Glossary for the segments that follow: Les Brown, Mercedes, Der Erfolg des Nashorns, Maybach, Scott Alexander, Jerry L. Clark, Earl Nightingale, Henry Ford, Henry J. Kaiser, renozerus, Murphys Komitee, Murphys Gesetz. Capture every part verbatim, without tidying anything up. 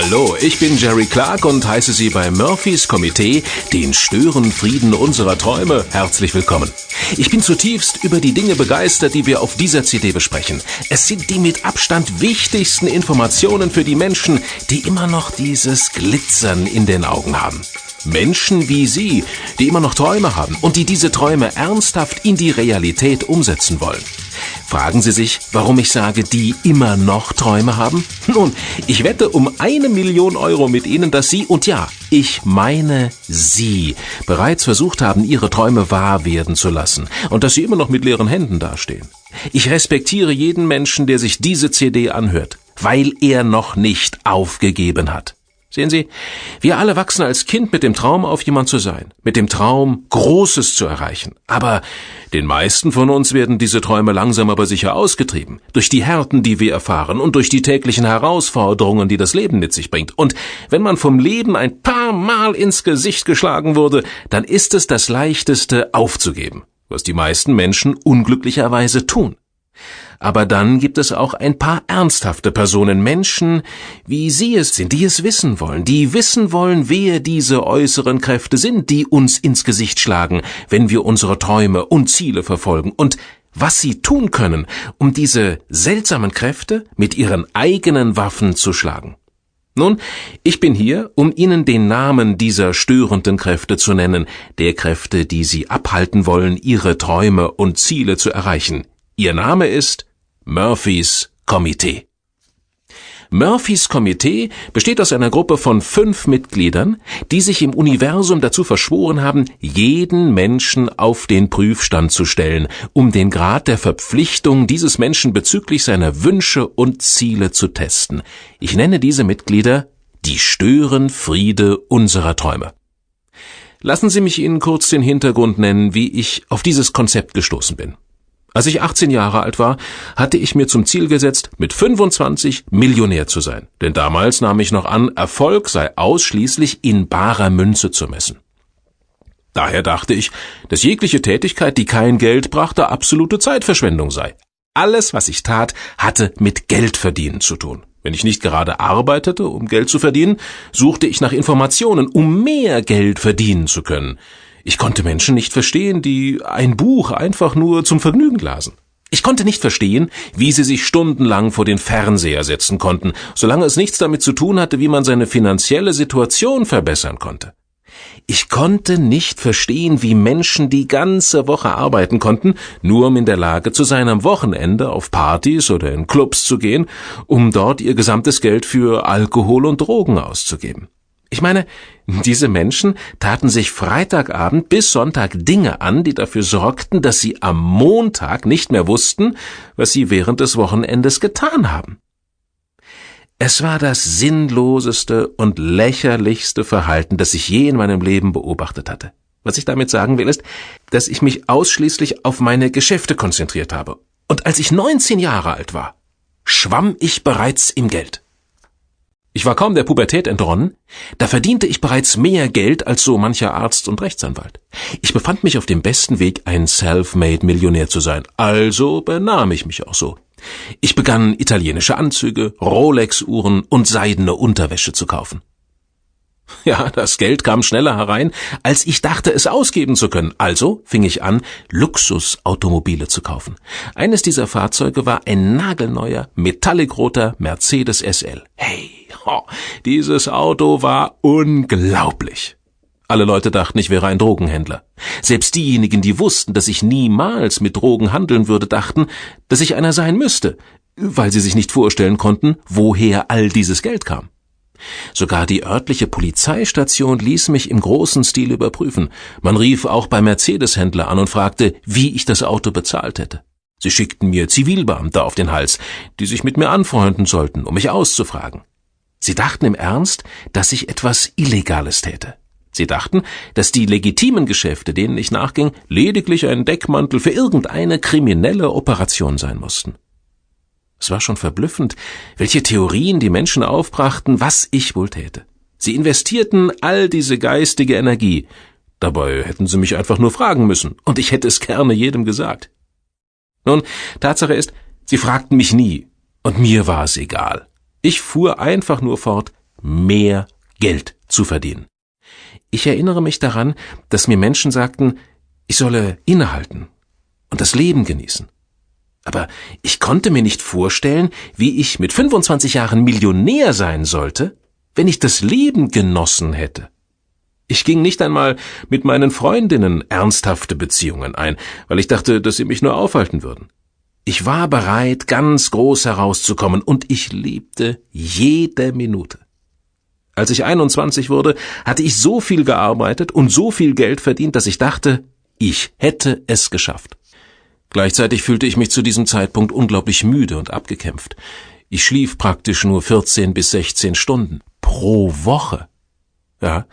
Hallo, ich bin Jerry Clark und heiße Sie bei Murphys Komitee, den Störenfrieden unserer Träume, herzlich willkommen. Ich bin zutiefst über die Dinge begeistert, die wir auf dieser C D besprechen. Es sind die mit Abstand wichtigsten Informationen für die Menschen, die immer noch dieses Glitzern in den Augen haben. Menschen wie Sie, die immer noch Träume haben und die diese Träume ernsthaft in die Realität umsetzen wollen. Fragen Sie sich, warum ich sage, die immer noch Träume haben? Nun, ich wette um eine Million Euro mit Ihnen, dass Sie, und ja, ich meine Sie, bereits versucht haben, Ihre Träume wahr werden zu lassen und dass Sie immer noch mit leeren Händen dastehen. Ich respektiere jeden Menschen, der sich diese C D anhört, weil er noch nicht aufgegeben hat. Sehen Sie, wir alle wachsen als Kind mit dem Traum auf, jemand zu sein, mit dem Traum, Großes zu erreichen. Aber den meisten von uns werden diese Träume langsam aber sicher ausgetrieben, durch die Härten, die wir erfahren und durch die täglichen Herausforderungen, die das Leben mit sich bringt. Und wenn man vom Leben ein paar Mal ins Gesicht geschlagen wurde, dann ist es das Leichteste, aufzugeben, was die meisten Menschen unglücklicherweise tun. Aber dann gibt es auch ein paar ernsthafte Personen, Menschen, wie Sie es sind, die es wissen wollen, die wissen wollen, wer diese äußeren Kräfte sind, die uns ins Gesicht schlagen, wenn wir unsere Träume und Ziele verfolgen, und was sie tun können, um diese seltsamen Kräfte mit ihren eigenen Waffen zu schlagen. Nun, ich bin hier, um Ihnen den Namen dieser störenden Kräfte zu nennen, der Kräfte, die Sie abhalten wollen, Ihre Träume und Ziele zu erreichen. Ihr Name ist Murphys Komitee. Murphys Komitee besteht aus einer Gruppe von fünf Mitgliedern, die sich im Universum dazu verschworen haben, jeden Menschen auf den Prüfstand zu stellen, um den Grad der Verpflichtung dieses Menschen bezüglich seiner Wünsche und Ziele zu testen. Ich nenne diese Mitglieder die Störenfriede unserer Träume. Lassen Sie mich Ihnen kurz den Hintergrund nennen, wie ich auf dieses Konzept gestoßen bin. Als ich achtzehn Jahre alt war, hatte ich mir zum Ziel gesetzt, mit fünfundzwanzig Millionär zu sein. Denn damals nahm ich noch an, Erfolg sei ausschließlich in barer Münze zu messen. Daher dachte ich, dass jegliche Tätigkeit, die kein Geld brachte, absolute Zeitverschwendung sei. Alles, was ich tat, hatte mit Geldverdienen zu tun. Wenn ich nicht gerade arbeitete, um Geld zu verdienen, suchte ich nach Informationen, um mehr Geld verdienen zu können. Ich konnte Menschen nicht verstehen, die ein Buch einfach nur zum Vergnügen lasen. Ich konnte nicht verstehen, wie sie sich stundenlang vor den Fernseher setzen konnten, solange es nichts damit zu tun hatte, wie man seine finanzielle Situation verbessern konnte. Ich konnte nicht verstehen, wie Menschen die ganze Woche arbeiten konnten, nur um in der Lage zu sein, am Wochenende auf Partys oder in Clubs zu gehen, um dort ihr gesamtes Geld für Alkohol und Drogen auszugeben. Ich meine, diese Menschen taten sich Freitagabend bis Sonntag Dinge an, die dafür sorgten, dass sie am Montag nicht mehr wussten, was sie während des Wochenendes getan haben. Es war das sinnloseste und lächerlichste Verhalten, das ich je in meinem Leben beobachtet hatte. Was ich damit sagen will, ist, dass ich mich ausschließlich auf meine Geschäfte konzentriert habe. Und als ich neunzehn Jahre alt war, schwamm ich bereits im Geld. Ich war kaum der Pubertät entronnen, da verdiente ich bereits mehr Geld als so mancher Arzt und Rechtsanwalt. Ich befand mich auf dem besten Weg, ein Self-Made-Millionär zu sein, also benahm ich mich auch so. Ich begann, italienische Anzüge, Rolex-Uhren und seidene Unterwäsche zu kaufen. Ja, das Geld kam schneller herein, als ich dachte, es ausgeben zu können. Also fing ich an, Luxusautomobile zu kaufen. Eines dieser Fahrzeuge war ein nagelneuer, metallicroter Mercedes S L. Hey, oh, dieses Auto war unglaublich. Alle Leute dachten, ich wäre ein Drogenhändler. Selbst diejenigen, die wussten, dass ich niemals mit Drogen handeln würde, dachten, dass ich einer sein müsste, weil sie sich nicht vorstellen konnten, woher all dieses Geld kam. Sogar die örtliche Polizeistation ließ mich im großen Stil überprüfen. Man rief auch bei Mercedes-Händler an und fragte, wie ich das Auto bezahlt hätte. Sie schickten mir Zivilbeamte auf den Hals, die sich mit mir anfreunden sollten, um mich auszufragen. Sie dachten im Ernst, dass ich etwas Illegales täte. Sie dachten, dass die legitimen Geschäfte, denen ich nachging, lediglich ein Deckmantel für irgendeine kriminelle Operation sein mussten. Es war schon verblüffend, welche Theorien die Menschen aufbrachten, was ich wohl täte. Sie investierten all diese geistige Energie. Dabei hätten sie mich einfach nur fragen müssen, und ich hätte es gerne jedem gesagt. Nun, Tatsache ist, sie fragten mich nie, und mir war es egal. Ich fuhr einfach nur fort, mehr Geld zu verdienen. Ich erinnere mich daran, dass mir Menschen sagten, ich solle innehalten und das Leben genießen. Aber ich konnte mir nicht vorstellen, wie ich mit fünfundzwanzig Jahren Millionär sein sollte, wenn ich das Leben genossen hätte. Ich ging nicht einmal mit meinen Freundinnen ernsthafte Beziehungen ein, weil ich dachte, dass sie mich nur aufhalten würden. Ich war bereit, ganz groß herauszukommen, und ich liebte jede Minute. Als ich einundzwanzig wurde, hatte ich so viel gearbeitet und so viel Geld verdient, dass ich dachte, ich hätte es geschafft. Gleichzeitig fühlte ich mich zu diesem Zeitpunkt unglaublich müde und abgekämpft. Ich schlief praktisch nur vierzehn bis sechzehn Stunden pro Woche. Ja,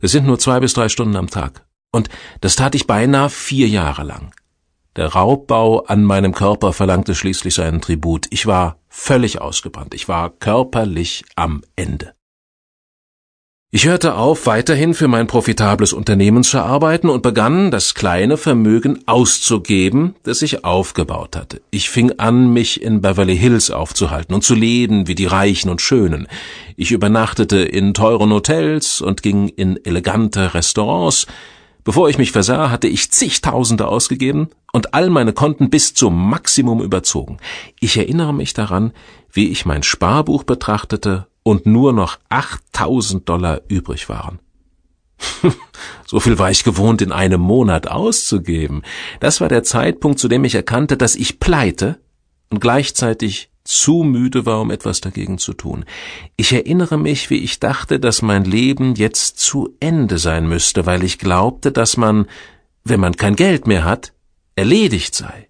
das sind nur zwei bis drei Stunden am Tag. Und das tat ich beinahe vier Jahre lang. Der Raubbau an meinem Körper verlangte schließlich seinen Tribut. Ich war völlig ausgebrannt. Ich war körperlich am Ende. Ich hörte auf, weiterhin für mein profitables Unternehmen zu arbeiten und begann, das kleine Vermögen auszugeben, das ich aufgebaut hatte. Ich fing an, mich in Beverly Hills aufzuhalten und zu leben wie die Reichen und Schönen. Ich übernachtete in teuren Hotels und ging in elegante Restaurants. Bevor ich mich versah, hatte ich zigtausende ausgegeben und all meine Konten bis zum Maximum überzogen. Ich erinnere mich daran, wie ich mein Sparbuch betrachtete und nur noch achttausend Dollar übrig waren. So viel war ich gewohnt, in einem Monat auszugeben. Das war der Zeitpunkt, zu dem ich erkannte, dass ich pleite und gleichzeitig zu müde war, um etwas dagegen zu tun. Ich erinnere mich, wie ich dachte, dass mein Leben jetzt zu Ende sein müsste, weil ich glaubte, dass man, wenn man kein Geld mehr hat, erledigt sei.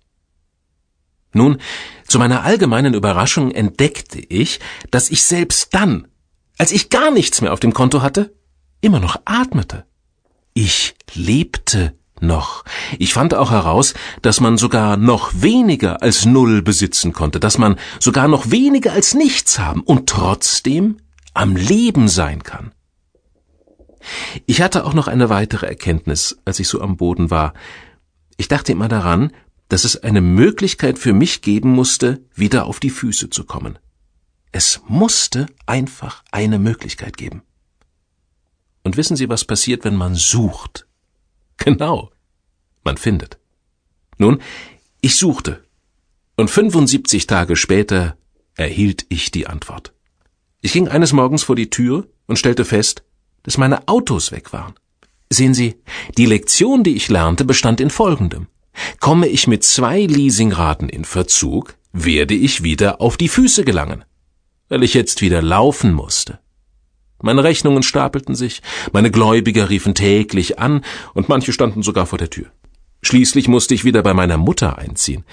Nun, zu meiner allgemeinen Überraschung entdeckte ich, dass ich selbst dann, als ich gar nichts mehr auf dem Konto hatte, immer noch atmete. Ich lebte noch. Ich fand auch heraus, dass man sogar noch weniger als null besitzen konnte, dass man sogar noch weniger als nichts haben und trotzdem am Leben sein kann. Ich hatte auch noch eine weitere Erkenntnis, als ich so am Boden war. Ich dachte immer daran, dass es eine Möglichkeit für mich geben musste, wieder auf die Füße zu kommen. Es musste einfach eine Möglichkeit geben. Und wissen Sie, was passiert, wenn man sucht? Genau, man findet. Nun, ich suchte. Und fünfundsiebzig Tage später erhielt ich die Antwort. Ich ging eines Morgens vor die Tür und stellte fest, dass meine Autos weg waren. Sehen Sie, die Lektion, die ich lernte, bestand in Folgendem. Komme ich mit zwei Leasingraten in Verzug, werde ich wieder auf die Füße gelangen, weil ich jetzt wieder laufen musste. Meine Rechnungen stapelten sich, meine Gläubiger riefen täglich an und manche standen sogar vor der Tür. Schließlich musste ich wieder bei meiner Mutter einziehen.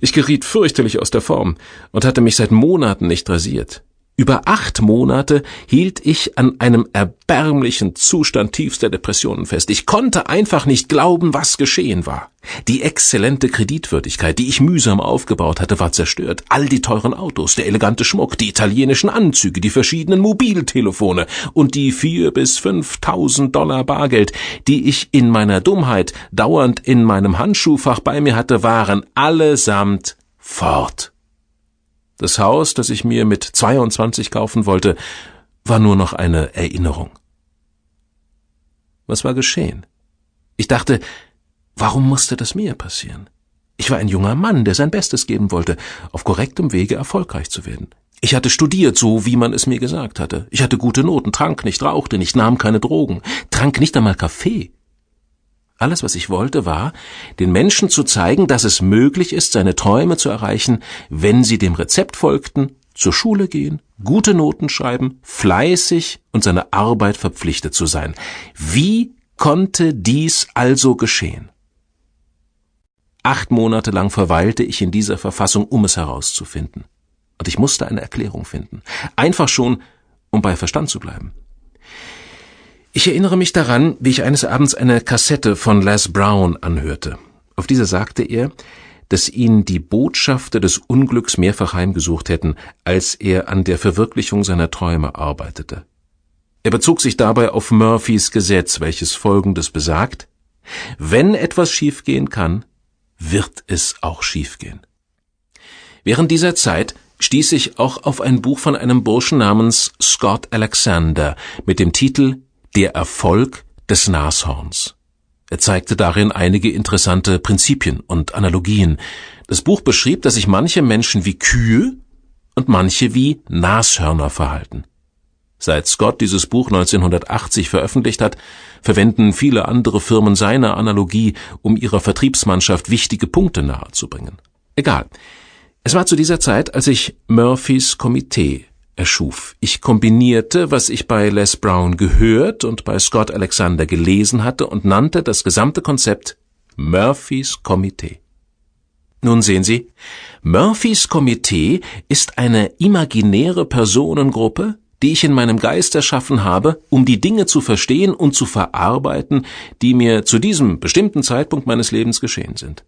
Ich geriet fürchterlich aus der Form und hatte mich seit Monaten nicht rasiert. Über acht Monate hielt ich an einem erbärmlichen Zustand tiefster Depressionen fest. Ich konnte einfach nicht glauben, was geschehen war. Die exzellente Kreditwürdigkeit, die ich mühsam aufgebaut hatte, war zerstört. All die teuren Autos, der elegante Schmuck, die italienischen Anzüge, die verschiedenen Mobiltelefone und die vier bis fünftausend Dollar Bargeld, die ich in meiner Dummheit dauernd in meinem Handschuhfach bei mir hatte, waren allesamt fort. Das Haus, das ich mir mit zweiundzwanzig kaufen wollte, war nur noch eine Erinnerung. Was war geschehen? Ich dachte, warum musste das mir passieren? Ich war ein junger Mann, der sein Bestes geben wollte, auf korrektem Wege erfolgreich zu werden. Ich hatte studiert, so wie man es mir gesagt hatte. Ich hatte gute Noten, trank nicht, rauchte nicht, nahm keine Drogen, trank nicht einmal Kaffee. Alles, was ich wollte, war, den Menschen zu zeigen, dass es möglich ist, seine Träume zu erreichen, wenn sie dem Rezept folgten, zur Schule gehen, gute Noten schreiben, fleißig und seiner Arbeit verpflichtet zu sein. Wie konnte dies also geschehen? Acht Monate lang verweilte ich in dieser Verfassung, um es herauszufinden. Und ich musste eine Erklärung finden. Einfach schon, um bei Verstand zu bleiben. Ich erinnere mich daran, wie ich eines Abends eine Kassette von Les Brown anhörte. Auf dieser sagte er, dass ihn die Botschafter des Unglücks mehrfach heimgesucht hätten, als er an der Verwirklichung seiner Träume arbeitete. Er bezog sich dabei auf Murphys Gesetz, welches Folgendes besagt: Wenn etwas schiefgehen kann, wird es auch schiefgehen. Während dieser Zeit stieß ich auch auf ein Buch von einem Burschen namens Scott Alexander mit dem Titel »Der Erfolg des Nashorns«. Er zeigte darin einige interessante Prinzipien und Analogien. Das Buch beschrieb, dass sich manche Menschen wie Kühe und manche wie Nashörner verhalten. Seit Scott dieses Buch neunzehnhundertachtzig veröffentlicht hat, verwenden viele andere Firmen seine Analogie, um ihrer Vertriebsmannschaft wichtige Punkte nahezubringen. Egal. Es war zu dieser Zeit, als ich Murphys Komitee erschuf. Ich kombinierte, was ich bei Les Brown gehört und bei Scott Alexander gelesen hatte, und nannte das gesamte Konzept Murphys Komitee. Nun sehen Sie, Murphys Komitee ist eine imaginäre Personengruppe, die ich in meinem Geist erschaffen habe, um die Dinge zu verstehen und zu verarbeiten, die mir zu diesem bestimmten Zeitpunkt meines Lebens geschehen sind.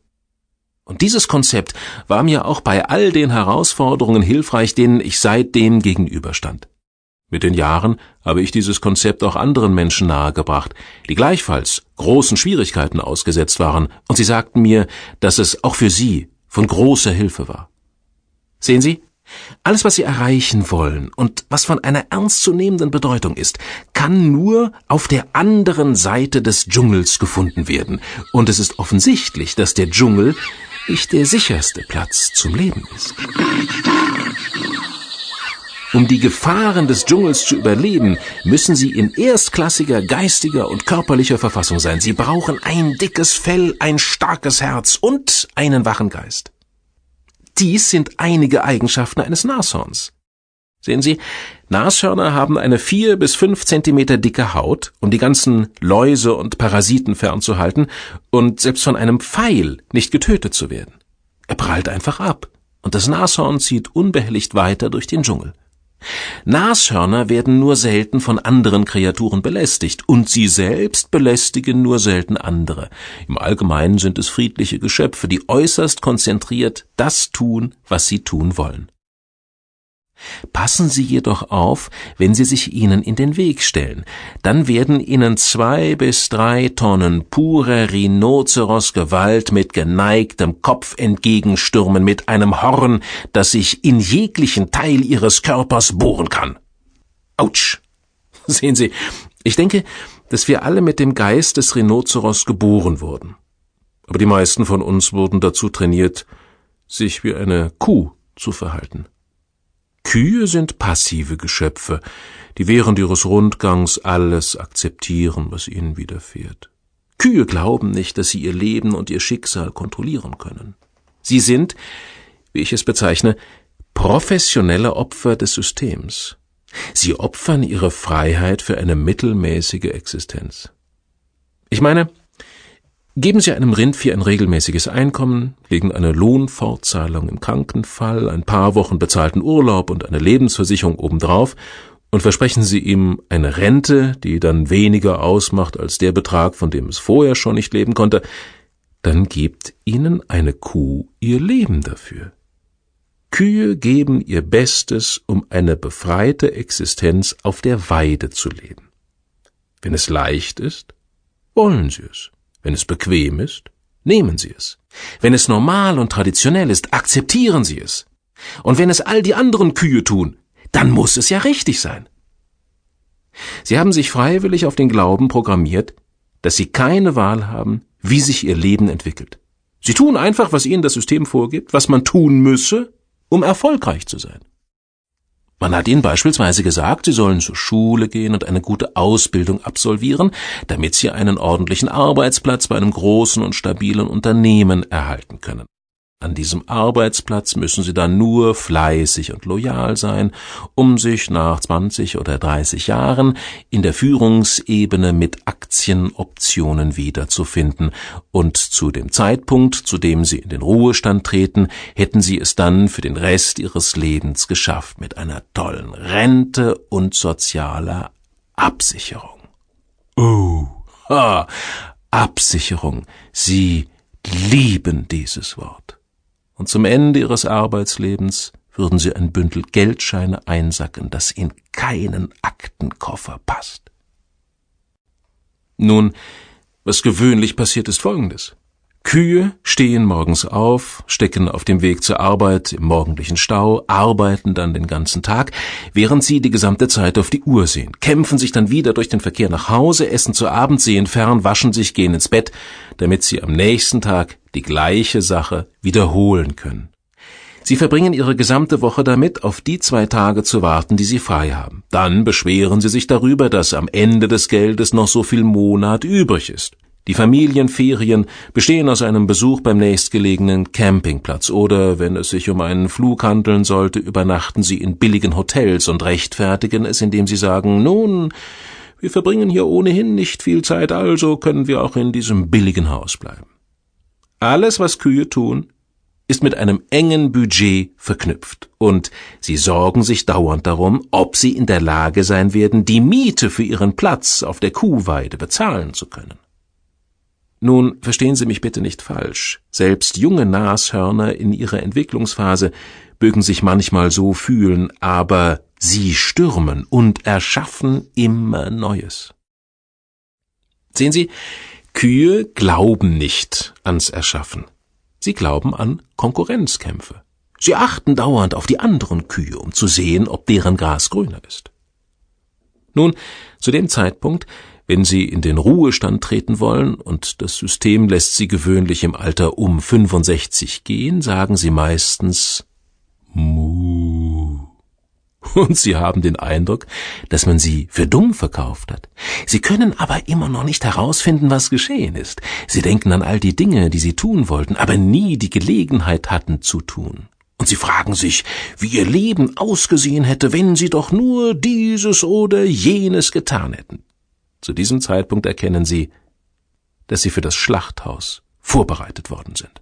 Und dieses Konzept war mir auch bei all den Herausforderungen hilfreich, denen ich seitdem gegenüberstand. Mit den Jahren habe ich dieses Konzept auch anderen Menschen nahegebracht, die gleichfalls großen Schwierigkeiten ausgesetzt waren, und sie sagten mir, dass es auch für sie von großer Hilfe war. Sehen Sie, alles, was Sie erreichen wollen und was von einer ernstzunehmenden Bedeutung ist, kann nur auf der anderen Seite des Dschungels gefunden werden. Und es ist offensichtlich, dass der Dschungel nicht der sicherste Platz zum Leben ist. Um die Gefahren des Dschungels zu überleben, müssen Sie in erstklassiger geistiger und körperlicher Verfassung sein. Sie brauchen ein dickes Fell, ein starkes Herz und einen wachen Geist. Dies sind einige Eigenschaften eines Nashorns. Sehen Sie, Nashörner haben eine vier bis fünf Zentimeter dicke Haut, um die ganzen Läuse und Parasiten fernzuhalten und selbst von einem Pfeil nicht getötet zu werden. Er prallt einfach ab, und das Nashorn zieht unbehelligt weiter durch den Dschungel. Nashörner werden nur selten von anderen Kreaturen belästigt, und sie selbst belästigen nur selten andere. Im Allgemeinen sind es friedliche Geschöpfe, die äußerst konzentriert das tun, was sie tun wollen. Passen Sie jedoch auf, wenn sie sich ihnen in den Weg stellen. Dann werden ihnen zwei bis drei Tonnen pure Rhinozeros-Gewalt mit geneigtem Kopf entgegenstürmen, mit einem Horn, das sich in jeglichen Teil ihres Körpers bohren kann. Autsch! Sehen Sie, ich denke, dass wir alle mit dem Geist des Rhinozeros geboren wurden. Aber die meisten von uns wurden dazu trainiert, sich wie eine Kuh zu verhalten. Kühe sind passive Geschöpfe, die während ihres Rundgangs alles akzeptieren, was ihnen widerfährt. Kühe glauben nicht, dass sie ihr Leben und ihr Schicksal kontrollieren können. Sie sind, wie ich es bezeichne, professionelle Opfer des Systems. Sie opfern ihre Freiheit für eine mittelmäßige Existenz. Ich meine, geben Sie einem Rindvieh ein regelmäßiges Einkommen, legen eine Lohnfortzahlung im Krankenfall, ein paar Wochen bezahlten Urlaub und eine Lebensversicherung obendrauf, und versprechen Sie ihm eine Rente, die dann weniger ausmacht als der Betrag, von dem es vorher schon nicht leben konnte, dann gibt Ihnen eine Kuh ihr Leben dafür. Kühe geben ihr Bestes, um eine befreite Existenz auf der Weide zu leben. Wenn es leicht ist, wollen sie es. Wenn es bequem ist, nehmen Sie es. Wenn es normal und traditionell ist, akzeptieren Sie es. Und wenn es all die anderen Kühe tun, dann muss es ja richtig sein. Sie haben sich freiwillig auf den Glauben programmiert, dass Sie keine Wahl haben, wie sich Ihr Leben entwickelt. Sie tun einfach, was Ihnen das System vorgibt, was man tun müsse, um erfolgreich zu sein. Man hat ihnen beispielsweise gesagt, sie sollen zur Schule gehen und eine gute Ausbildung absolvieren, damit sie einen ordentlichen Arbeitsplatz bei einem großen und stabilen Unternehmen erhalten können. An diesem Arbeitsplatz müssen sie dann nur fleißig und loyal sein, um sich nach zwanzig oder dreißig Jahren in der Führungsebene mit Aktienoptionen wiederzufinden, und zu dem Zeitpunkt, zu dem sie in den Ruhestand treten, hätten sie es dann für den Rest ihres Lebens geschafft, mit einer tollen Rente und sozialer Absicherung. Oh, ha, Absicherung, sie lieben dieses Wort. Und zum Ende ihres Arbeitslebens würden sie ein Bündel Geldscheine einsacken, das in keinen Aktenkoffer passt. Nun, was gewöhnlich passiert, ist Folgendes. Kühe stehen morgens auf, stecken auf dem Weg zur Arbeit im morgendlichen Stau, arbeiten dann den ganzen Tag, während sie die gesamte Zeit auf die Uhr sehen, kämpfen sich dann wieder durch den Verkehr nach Hause, essen zu Abend, sehen fern, waschen sich, gehen ins Bett, damit sie am nächsten Tag die gleiche Sache wiederholen können. Sie verbringen ihre gesamte Woche damit, auf die zwei Tage zu warten, die sie frei haben. Dann beschweren sie sich darüber, dass am Ende des Geldes noch so viel Monat übrig ist. Die Familienferien bestehen aus einem Besuch beim nächstgelegenen Campingplatz oder, wenn es sich um einen Flug handeln sollte, übernachten sie in billigen Hotels und rechtfertigen es, indem sie sagen, nun, wir verbringen hier ohnehin nicht viel Zeit, also können wir auch in diesem billigen Haus bleiben. Alles, was Kühe tun, ist mit einem engen Budget verknüpft und sie sorgen sich dauernd darum, ob sie in der Lage sein werden, die Miete für ihren Platz auf der Kuhweide bezahlen zu können. Nun, verstehen Sie mich bitte nicht falsch. Selbst junge Nashörner in ihrer Entwicklungsphase mögen sich manchmal so fühlen, aber sie stürmen und erschaffen immer Neues. Sehen Sie, Kühe glauben nicht ans Erschaffen. Sie glauben an Konkurrenzkämpfe. Sie achten dauernd auf die anderen Kühe, um zu sehen, ob deren Gras grüner ist. Nun, zu dem Zeitpunkt, wenn sie in den Ruhestand treten wollen, und das System lässt sie gewöhnlich im Alter um fünfundsechzig gehen, sagen sie meistens Mu. Und sie haben den Eindruck, dass man sie für dumm verkauft hat. Sie können aber immer noch nicht herausfinden, was geschehen ist. Sie denken an all die Dinge, die sie tun wollten, aber nie die Gelegenheit hatten zu tun. Und sie fragen sich, wie ihr Leben ausgesehen hätte, wenn sie doch nur dieses oder jenes getan hätten. Zu diesem Zeitpunkt erkennen sie, dass sie für das Schlachthaus vorbereitet worden sind.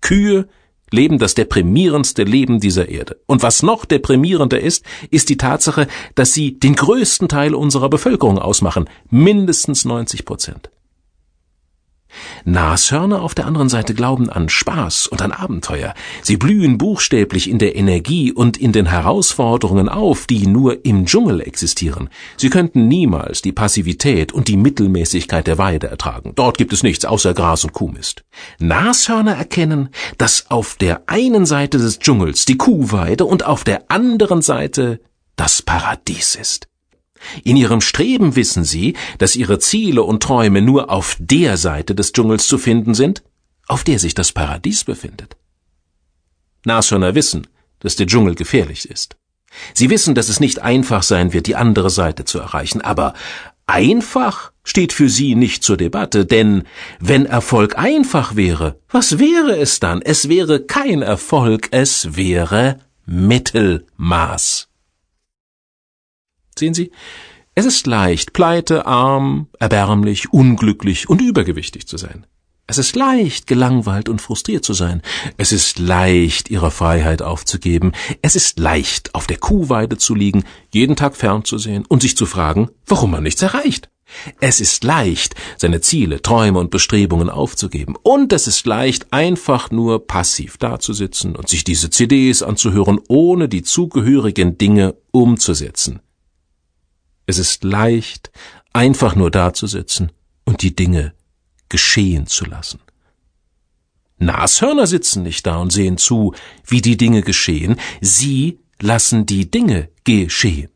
Kühe leben das deprimierendste Leben dieser Erde. Und was noch deprimierender ist, ist die Tatsache, dass sie den größten Teil unserer Bevölkerung ausmachen, mindestens neunzig Prozent. Nashörner auf der anderen Seite glauben an Spaß und an Abenteuer. Sie blühen buchstäblich in der Energie und in den Herausforderungen auf, die nur im Dschungel existieren. Sie könnten niemals die Passivität und die Mittelmäßigkeit der Weide ertragen. Dort gibt es nichts außer Gras und Kuhmist. Nashörner erkennen, dass auf der einen Seite des Dschungels die Kuhweide und auf der anderen Seite das Paradies ist. In ihrem Streben wissen sie, dass ihre Ziele und Träume nur auf der Seite des Dschungels zu finden sind, auf der sich das Paradies befindet. Nashörner wissen, dass der Dschungel gefährlich ist. Sie wissen, dass es nicht einfach sein wird, die andere Seite zu erreichen, aber einfach steht für sie nicht zur Debatte, denn wenn Erfolg einfach wäre, was wäre es dann? Es wäre kein Erfolg, es wäre Mittelmaß. Sehen Sie, es ist leicht, pleite, arm, erbärmlich, unglücklich und übergewichtig zu sein. Es ist leicht, gelangweilt und frustriert zu sein. Es ist leicht, ihre Freiheit aufzugeben. Es ist leicht, auf der Kuhweide zu liegen, jeden Tag fernzusehen und sich zu fragen, warum man nichts erreicht. Es ist leicht, seine Ziele, Träume und Bestrebungen aufzugeben. Und es ist leicht, einfach nur passiv dazusitzen und sich diese C Ds anzuhören, ohne die zugehörigen Dinge umzusetzen. Es ist leicht, einfach nur dazusitzen und die Dinge geschehen zu lassen. Nashörner sitzen nicht da und sehen zu, wie die Dinge geschehen. Sie lassen die Dinge geschehen.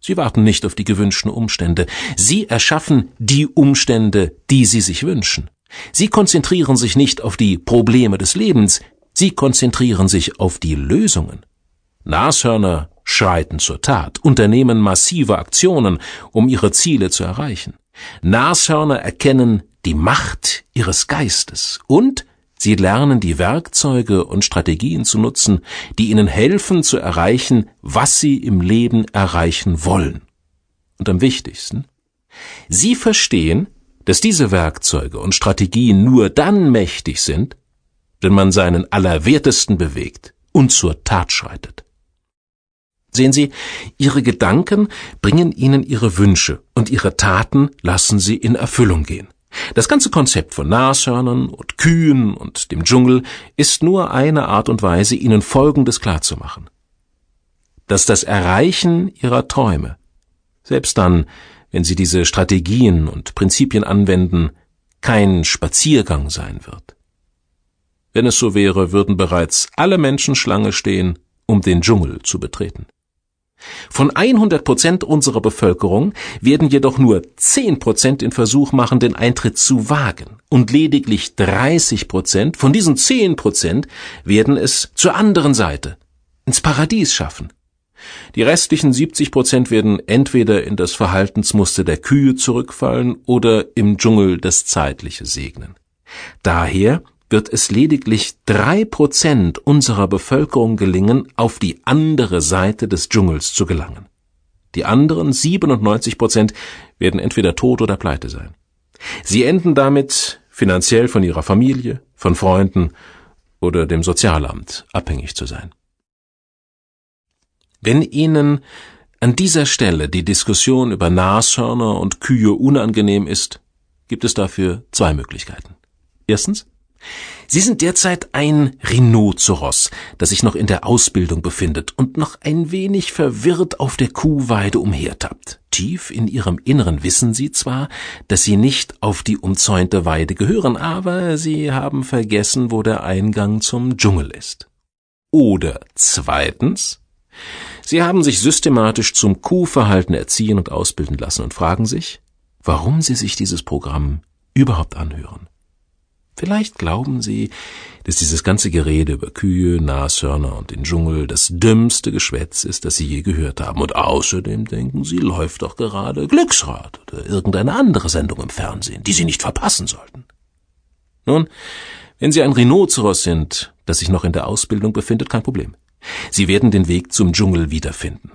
Sie warten nicht auf die gewünschten Umstände. Sie erschaffen die Umstände, die sie sich wünschen. Sie konzentrieren sich nicht auf die Probleme des Lebens. Sie konzentrieren sich auf die Lösungen. Nashörner schreiten zur Tat, unternehmen massive Aktionen, um ihre Ziele zu erreichen. Nashörner erkennen die Macht ihres Geistes und sie lernen die Werkzeuge und Strategien zu nutzen, die ihnen helfen zu erreichen, was sie im Leben erreichen wollen. Und am wichtigsten, sie verstehen, dass diese Werkzeuge und Strategien nur dann mächtig sind, wenn man seinen Allerwertesten bewegt und zur Tat schreitet. Sehen Sie, Ihre Gedanken bringen Ihnen Ihre Wünsche und Ihre Taten lassen Sie in Erfüllung gehen. Das ganze Konzept von Nashörnern und Kühen und dem Dschungel ist nur eine Art und Weise, Ihnen Folgendes klarzumachen. Dass das Erreichen Ihrer Träume, selbst dann, wenn Sie diese Strategien und Prinzipien anwenden, kein Spaziergang sein wird. Wenn es so wäre, würden bereits alle Menschen Schlange stehen, um den Dschungel zu betreten. Von hundert Prozent unserer Bevölkerung werden jedoch nur zehn Prozent den Versuch machen, den Eintritt zu wagen, und lediglich dreißig Prozent von diesen zehn Prozent werden es zur anderen Seite, ins Paradies schaffen. Die restlichen siebzig Prozent werden entweder in das Verhaltensmuster der Kühe zurückfallen oder im Dschungel das Zeitliche segnen. Daher wird es lediglich drei Prozent unserer Bevölkerung gelingen, auf die andere Seite des Dschungels zu gelangen. Die anderen siebenundneunzig Prozent werden entweder tot oder pleite sein. Sie enden damit finanziell von ihrer Familie, von Freunden oder dem Sozialamt abhängig zu sein. Wenn Ihnen an dieser Stelle die Diskussion über Nashörner und Kühe unangenehm ist, gibt es dafür zwei Möglichkeiten. Erstens: Sie sind derzeit ein Rhinoceros, das sich noch in der Ausbildung befindet und noch ein wenig verwirrt auf der Kuhweide umhertappt. Tief in ihrem Inneren wissen Sie zwar, dass Sie nicht auf die umzäunte Weide gehören, aber Sie haben vergessen, wo der Eingang zum Dschungel ist. Oder zweitens: Sie haben sich systematisch zum Kuhverhalten erziehen und ausbilden lassen und fragen sich, warum Sie sich dieses Programm überhaupt anhören. Vielleicht glauben Sie, dass dieses ganze Gerede über Kühe, Nashörner und den Dschungel das dümmste Geschwätz ist, das Sie je gehört haben. Und außerdem denken Sie, läuft doch gerade Glücksrad oder irgendeine andere Sendung im Fernsehen, die Sie nicht verpassen sollten. Nun, wenn Sie ein Rhinoceros sind, das sich noch in der Ausbildung befindet, kein Problem. Sie werden den Weg zum Dschungel wiederfinden.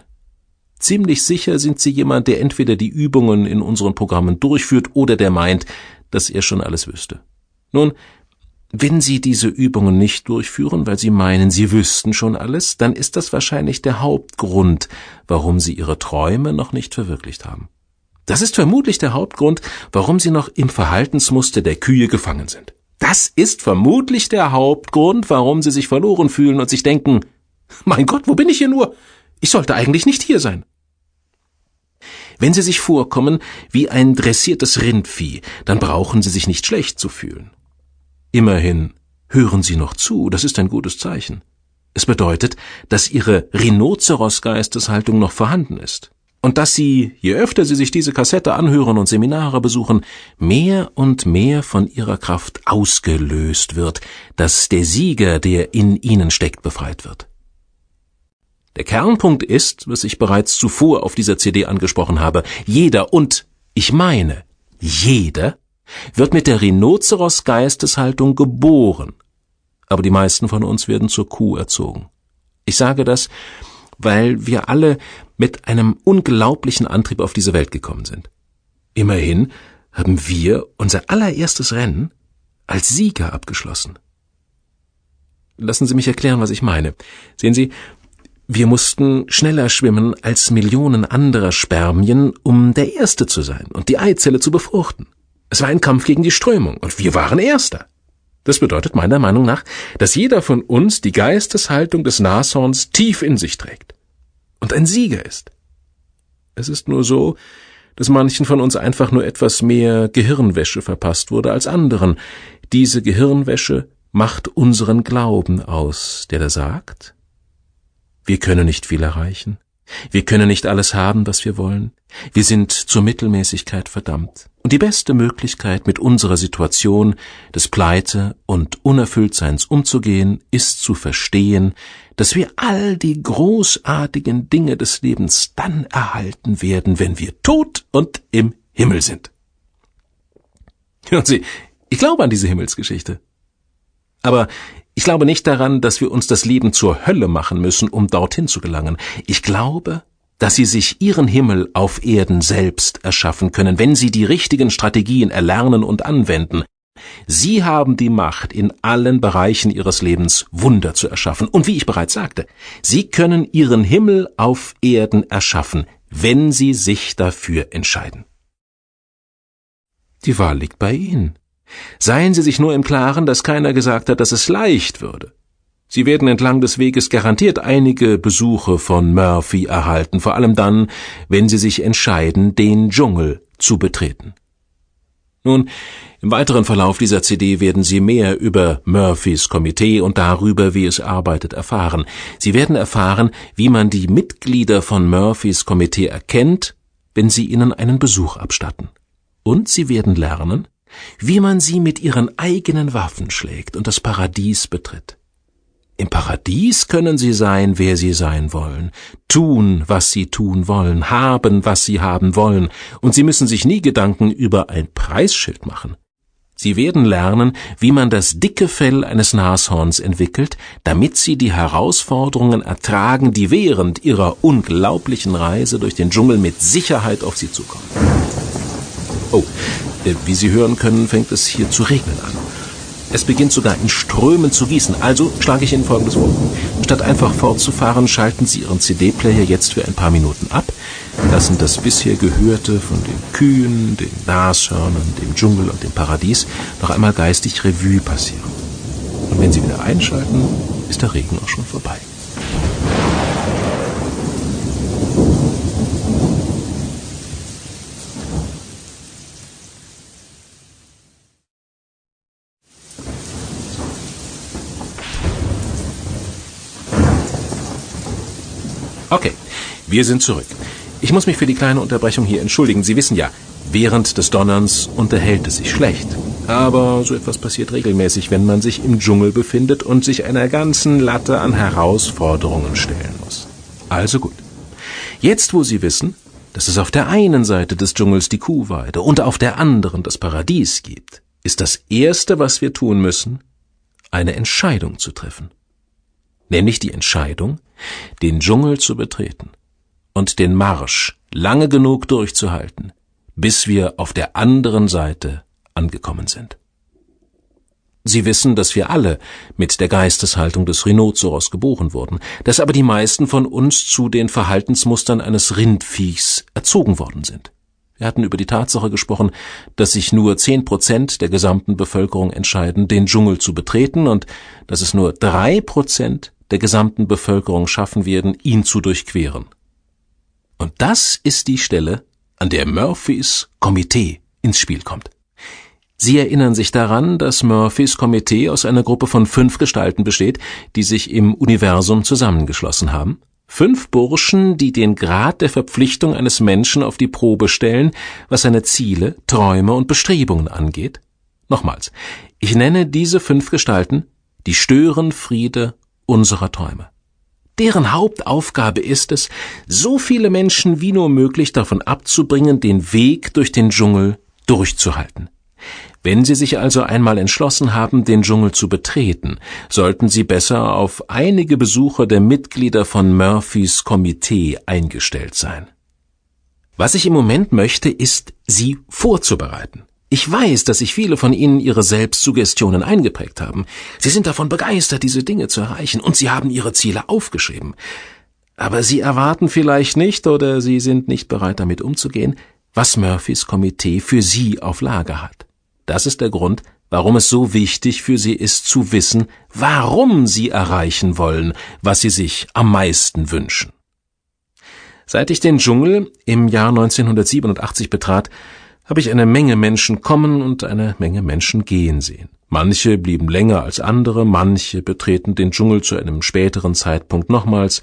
Ziemlich sicher sind Sie jemand, der entweder die Übungen in unseren Programmen durchführt oder der meint, dass er schon alles wüsste. Nun, wenn Sie diese Übungen nicht durchführen, weil Sie meinen, Sie wüssten schon alles, dann ist das wahrscheinlich der Hauptgrund, warum Sie Ihre Träume noch nicht verwirklicht haben. Das ist vermutlich der Hauptgrund, warum Sie noch im Verhaltensmuster der Kühe gefangen sind. Das ist vermutlich der Hauptgrund, warum Sie sich verloren fühlen und sich denken, mein Gott, wo bin ich hier nur? Ich sollte eigentlich nicht hier sein. Wenn Sie sich vorkommen wie ein dressiertes Rindvieh, dann brauchen Sie sich nicht schlecht zu fühlen. Immerhin hören Sie noch zu, das ist ein gutes Zeichen. Es bedeutet, dass Ihre Rhinozeros-Geisteshaltung noch vorhanden ist und dass Sie, je öfter Sie sich diese Kassette anhören und Seminare besuchen, mehr und mehr von Ihrer Kraft ausgelöst wird, dass der Sieger, der in Ihnen steckt, befreit wird. Der Kernpunkt ist, was ich bereits zuvor auf dieser C D angesprochen habe, jeder, und ich meine jeder, wird mit der Rhinoceros-Geisteshaltung geboren. Aber die meisten von uns werden zur Kuh erzogen. Ich sage das, weil wir alle mit einem unglaublichen Antrieb auf diese Welt gekommen sind. Immerhin haben wir unser allererstes Rennen als Sieger abgeschlossen. Lassen Sie mich erklären, was ich meine. Sehen Sie, wir mussten schneller schwimmen als Millionen anderer Spermien, um der Erste zu sein und die Eizelle zu befruchten. Es war ein Kampf gegen die Strömung und wir waren Erster. Das bedeutet meiner Meinung nach, dass jeder von uns die Geisteshaltung des Nashorns tief in sich trägt und ein Sieger ist. Es ist nur so, dass manchen von uns einfach nur etwas mehr Gehirnwäsche verpasst wurde als anderen. Diese Gehirnwäsche macht unseren Glauben aus, der da sagt: Wir können nicht viel erreichen. Wir können nicht alles haben, was wir wollen. Wir sind zur Mittelmäßigkeit verdammt. Und die beste Möglichkeit, mit unserer Situation des Pleite- und Unerfülltseins umzugehen, ist zu verstehen, dass wir all die großartigen Dinge des Lebens dann erhalten werden, wenn wir tot und im Himmel sind. Hören Sie, ich glaube an diese Himmelsgeschichte. Aber ich glaube nicht daran, dass wir uns das Leben zur Hölle machen müssen, um dorthin zu gelangen. Ich glaube, dass Sie sich Ihren Himmel auf Erden selbst erschaffen können, wenn Sie die richtigen Strategien erlernen und anwenden. Sie haben die Macht, in allen Bereichen Ihres Lebens Wunder zu erschaffen. Und wie ich bereits sagte, Sie können Ihren Himmel auf Erden erschaffen, wenn Sie sich dafür entscheiden. Die Wahl liegt bei Ihnen. Seien Sie sich nur im Klaren, dass keiner gesagt hat, dass es leicht würde. Sie werden entlang des Weges garantiert einige Besuche von Murphy erhalten, vor allem dann, wenn Sie sich entscheiden, den Dschungel zu betreten. Nun, Im weiteren Verlauf dieser C D werden Sie mehr über Murphys Komitee und darüber, wie es arbeitet, erfahren. Sie werden erfahren, wie man die Mitglieder von Murphys Komitee erkennt, wenn Sie ihnen einen Besuch abstatten. Und Sie werden lernen, wie man sie mit ihren eigenen Waffen schlägt und das Paradies betritt. Im Paradies können sie sein, wer sie sein wollen, tun, was sie tun wollen, haben, was sie haben wollen, und sie müssen sich nie Gedanken über ein Preisschild machen. Sie werden lernen, wie man das dicke Fell eines Nashorns entwickelt, damit sie die Herausforderungen ertragen, die während ihrer unglaublichen Reise durch den Dschungel mit Sicherheit auf sie zukommen. Oh, wie Sie hören können, fängt es hier zu regnen an. Es beginnt sogar in Strömen zu gießen, also schlage ich Ihnen Folgendes vor. Statt einfach fortzufahren, schalten Sie Ihren C D-Player jetzt für ein paar Minuten ab, lassen das bisher Gehörte von den Kühen, den Nashörnern, dem Dschungel und dem Paradies noch einmal geistig Revue passieren. Und wenn Sie wieder einschalten, ist der Regen auch schon vorbei. Okay, wir sind zurück. Ich muss mich für die kleine Unterbrechung hier entschuldigen. Sie wissen ja, während des Donnerns unterhält es sich schlecht. Aber so etwas passiert regelmäßig, wenn man sich im Dschungel befindet und sich einer ganzen Latte an Herausforderungen stellen muss. Also gut. Jetzt, wo Sie wissen, dass es auf der einen Seite des Dschungels die Kuhweide und auf der anderen das Paradies gibt, ist das Erste, was wir tun müssen, eine Entscheidung zu treffen. Nämlich die Entscheidung, den Dschungel zu betreten und den Marsch lange genug durchzuhalten, bis wir auf der anderen Seite angekommen sind. Sie wissen, dass wir alle mit der Geisteshaltung des Rhinoceros geboren wurden, dass aber die meisten von uns zu den Verhaltensmustern eines Rindviechs erzogen worden sind. Wir hatten über die Tatsache gesprochen, dass sich nur zehn Prozent der gesamten Bevölkerung entscheiden, den Dschungel zu betreten und dass es nur drei Prozent der gesamten Bevölkerung schaffen werden, ihn zu durchqueren. Und das ist die Stelle, an der Murphys Komitee ins Spiel kommt. Sie erinnern sich daran, dass Murphys Komitee aus einer Gruppe von fünf Gestalten besteht, die sich im Universum zusammengeschlossen haben. Fünf Burschen, die den Grad der Verpflichtung eines Menschen auf die Probe stellen, was seine Ziele, Träume und Bestrebungen angeht. Nochmals, ich nenne diese fünf Gestalten die Störenfriede unserer Träume. Deren Hauptaufgabe ist es, so viele Menschen wie nur möglich davon abzubringen, den Weg durch den Dschungel durchzuhalten. Wenn Sie sich also einmal entschlossen haben, den Dschungel zu betreten, sollten Sie besser auf einige Besuche der Mitglieder von Murphys Komitee eingestellt sein. Was ich im Moment möchte, ist, Sie vorzubereiten. Ich weiß, dass sich viele von Ihnen Ihre Selbstsuggestionen eingeprägt haben. Sie sind davon begeistert, diese Dinge zu erreichen, und Sie haben Ihre Ziele aufgeschrieben. Aber Sie erwarten vielleicht nicht, oder Sie sind nicht bereit, damit umzugehen, was Murphys Komitee für Sie auf Lager hat. Das ist der Grund, warum es so wichtig für Sie ist, zu wissen, warum Sie erreichen wollen, was Sie sich am meisten wünschen. Seit ich den Dschungel im Jahr neunzehnhundertsiebenundachtzig betrat, habe ich eine Menge Menschen kommen und eine Menge Menschen gehen sehen. Manche blieben länger als andere, manche betreten den Dschungel zu einem späteren Zeitpunkt nochmals,